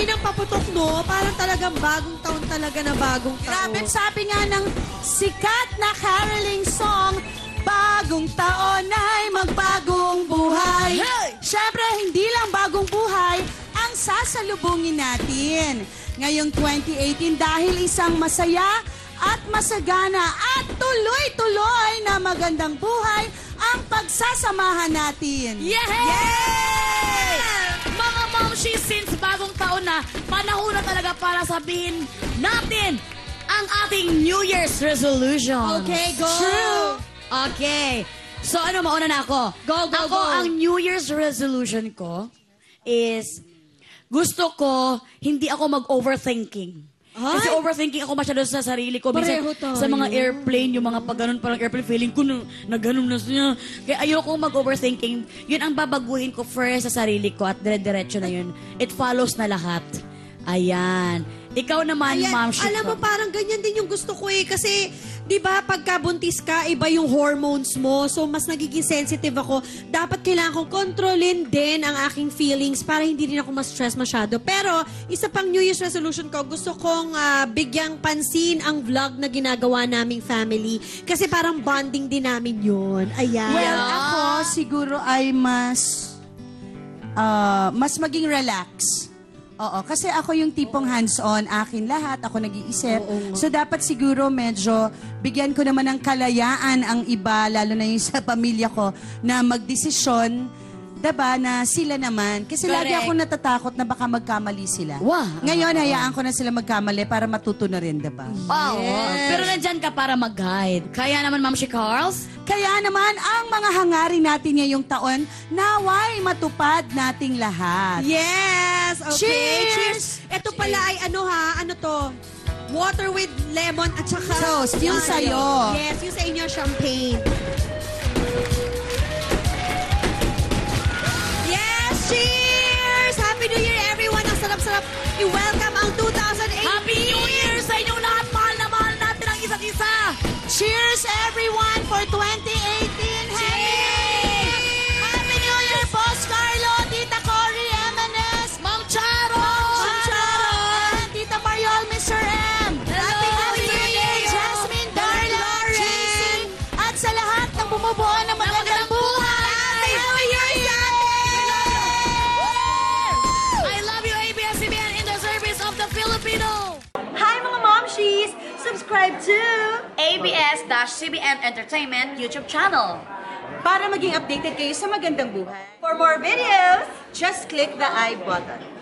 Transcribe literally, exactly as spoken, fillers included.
amoy ng paputok, no? Parang talagang bagong taon talaga na bagong taon. Grabe, sabi nga ng sikat na caroling song, bagong taon ay magbagong buhay. Hey! Siyempre, hindi lang bagong buhay ang sasalubungin natin ngayong twenty eighteen dahil isang masaya at masagana at tuloy-tuloy na magandang buhay ang pagsasamahan natin. Yay! Yay! Mga Momshies, since bagong taon na, panahon na talaga para sabihin natin ang ating New Year's resolution. Okay, go! True! Okay. So ano, mauna na ako. Go, go, ako, go! Ang New Year's resolution ko is gusto ko hindi ako mag-overthinking. Ay? Kasi overthinking ako masyado sa sarili ko. Minsan, sa mga airplane, yung mga pagganon parang airplane, feeling ko na, na ganon na siya. Kaya ayoko mag-overthinking. Yun ang babaguhin ko first sa sarili ko at dire-diretso na yun. It follows na lahat. Ayan. Ikaw naman, Ma'am Shiko. Alam mo, parang ganyan din yung gusto ko eh. Kasi, di ba, pagkabuntis ka, iba yung hormones mo. So, mas nagiging sensitive ako. Dapat kailangan kong kontrolin din ang aking feelings para hindi rin ako ma-stress masyado. Pero, isa pang New Year's resolution ko, gusto kong uh, bigyang pansin ang vlog na ginagawa naming family. Kasi parang bonding din namin yun. Ayan. Well, ako siguro ay mas, uh, mas maging relax. Oo, kasi ako yung tipong hands-on, akin lahat, ako nag-iisip. Oo, oo. So dapat siguro medyo bigyan ko naman ng kalayaan ang iba, lalo na yung sa pamilya ko, na magdesisyon, diba, na sila naman. Kasi correct. Lagi ako natatakot na baka magkamali sila. Wow. Ngayon, hayaan ko na sila magkamali para matuto na rin, diba? Wow. Yes. Pero nandyan ka para mag-guide. Kaya naman, Ma'am Shikarls? Kaya naman, ang mga hangarin natin ngayong taon, naway matupad nating lahat. Yes! Okay. Cheers! Ito pala ay ano ha, ano to? Water with lemon at saka... Toast, yung sa'yo. Yes, yung sa inyo, champagne. Yes! Cheers! Happy New Year, everyone! Ang sarap-sarap i-welcome ang two thousand eighteen! Happy New Year sa inyo lahat! Mahal na mahal natin ang isa't isa! Cheers, everyone, for twenty eighteen! Happy New Year! Happy New Year, Boss Carlo, Tita Cory, subscribe to A B S C B N Entertainment YouTube channel para maging updated kayo sa Magandang Buhay. For more videos, just click the I button.